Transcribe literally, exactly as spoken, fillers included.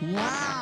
Wow.